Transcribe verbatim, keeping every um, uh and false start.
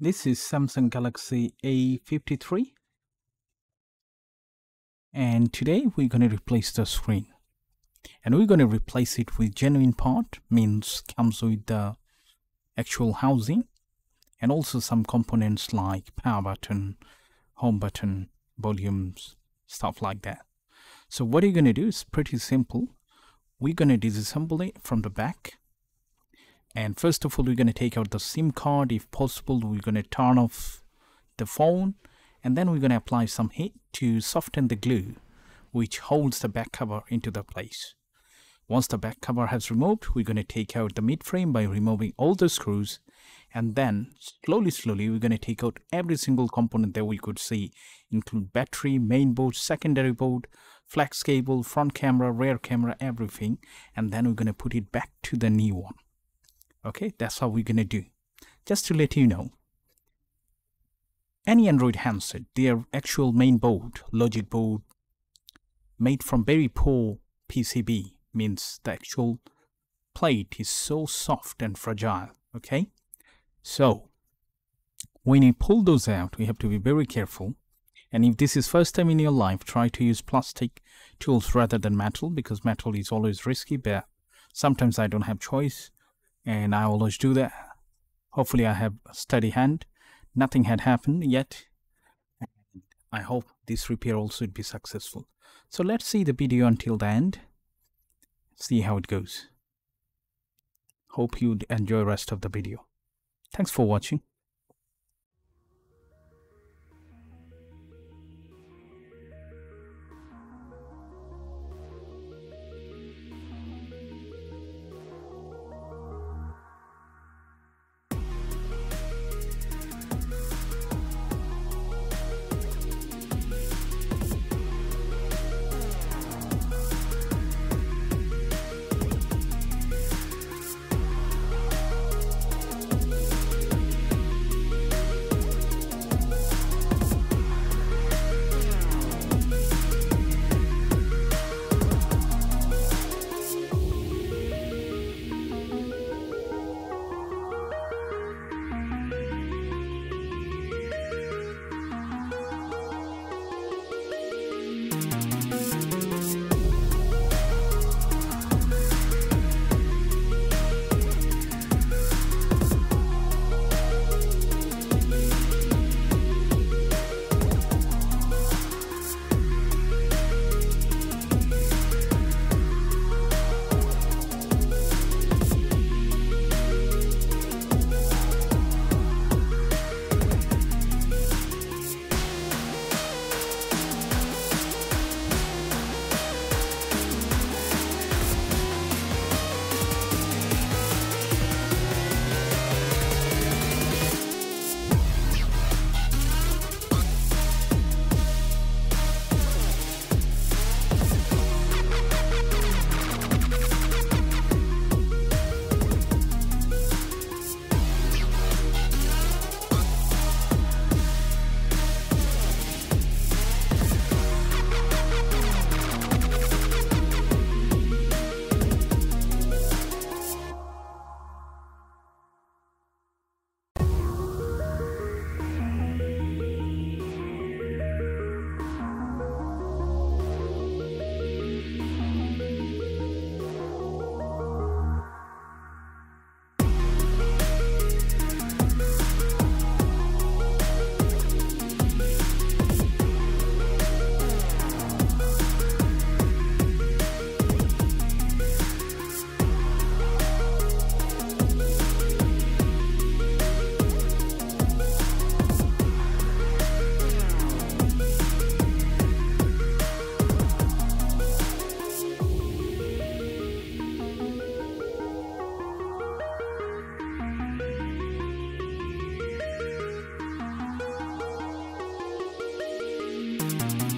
This is Samsung Galaxy A fifty-three, and today we're going to replace the screen, and we're going to replace it with genuine part, means comes with the actual housing, and also some components like power button, home button, volumes, stuff like that. So what you're going to do is pretty simple. We're going to disassemble it from the back. And first of all, we're going to take out the SIM card. If possible, we're going to turn off the phone, and then we're going to apply some heat to soften the glue which holds the back cover into the place. Once the back cover has removed, we're going to take out the mid-frame by removing all the screws, and then slowly slowly we're going to take out every single component that we could see, include battery, main board, secondary board, flex cable, front camera, rear camera, everything, and then we're going to put it back to the new one. Okay, that's how we're going to do. Just to let you know, any Android handset, their actual main board, logic board, made from very poor P C B, means the actual plate is so soft and fragile. Okay, so when you pull those out, we have to be very careful. And if this is first time in your life, try to use plastic tools rather than metal, because metal is always risky, but sometimes I don't have choice. And I always do that. Hopefully I have a steady hand. Nothing had happened yet. And I hope this repair also would be successful. So let's see the video until the end. See how it goes. Hope you'd enjoy the rest of the video. Thanks for watching. We'll be right back.